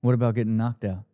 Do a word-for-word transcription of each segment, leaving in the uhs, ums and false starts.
What about getting knocked out?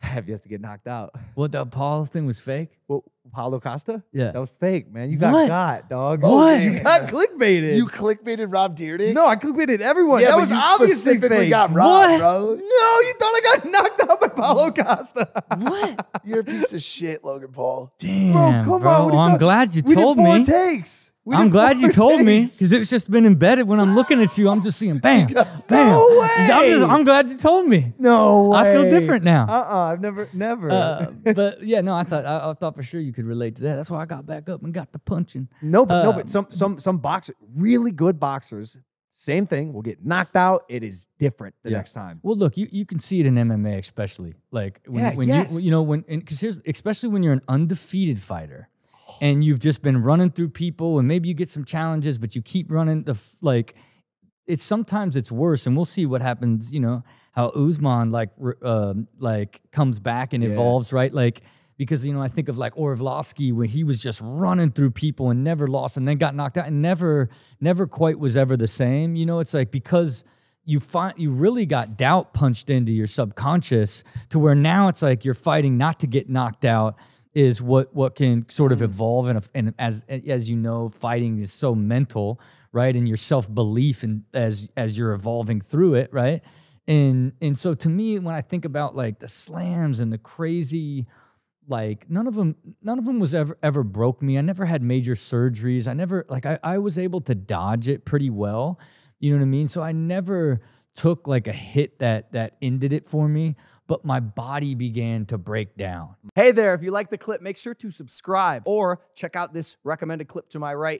Have you have to get knocked out? What, that Paul thing was fake? What, Paulo Costa? Yeah. That was fake, man. You got what? got, dog. What? Oh, you got clickbaited. You clickbaited Rob Dyrdek? No, I clickbaited everyone. Yeah, that was obviously fake. Specifically got Rob, what? bro. No, you thought I got knocked out by Paulo Costa. What? You're a piece of shit, Logan Paul. Damn, bro. Come bro. on. What well, I'm glad you we told did four me. takes. We I'm glad you told takes. me, because it's just been embedded. When I'm looking at you, I'm just seeing bam, bam. No way. I'm, just, I'm glad you told me. No way. I feel different now. Uh-uh, I've never, never. Uh, but yeah, no, I thought I, I thought for sure you could relate to that. That's why I got back up and got the punching. No, but, uh, no, but some, some, some boxers, really good boxers, same thing, will get knocked out. It is different the yeah. next time. Well, look, you, you can see it in M M A especially. Like, when, yeah, when yes. you, you know, when, because here's, especially when you're an undefeated fighter, and you've just been running through people, and maybe you get some challenges, but you keep running the, like, it's sometimes it's worse, and we'll see what happens, you know, how Usman, like, uh, like comes back and yeah. evolves, right? Like, because, you know, I think of, like, Orlovsky, where he was just running through people and never lost, and then got knocked out, and never, never quite was ever the same. You know, it's like, because you find, you really got doubt punched into your subconscious to where now it's like you're fighting not to get knocked out, is what what can sort of evolve, and and as as you know, fighting is so mental, right? And your self belief, and as as you're evolving through it, right? And and so to me, when I think about, like, the slams and the crazy, like, none of them none of them was ever ever broke me. I never had major surgeries. I never like I I was able to dodge it pretty well. You know what I mean? So I never took, like, a hit that that ended it for me. But my body began to break down. Hey there, if you like the clip, make sure to subscribe or check out this recommended clip to my right.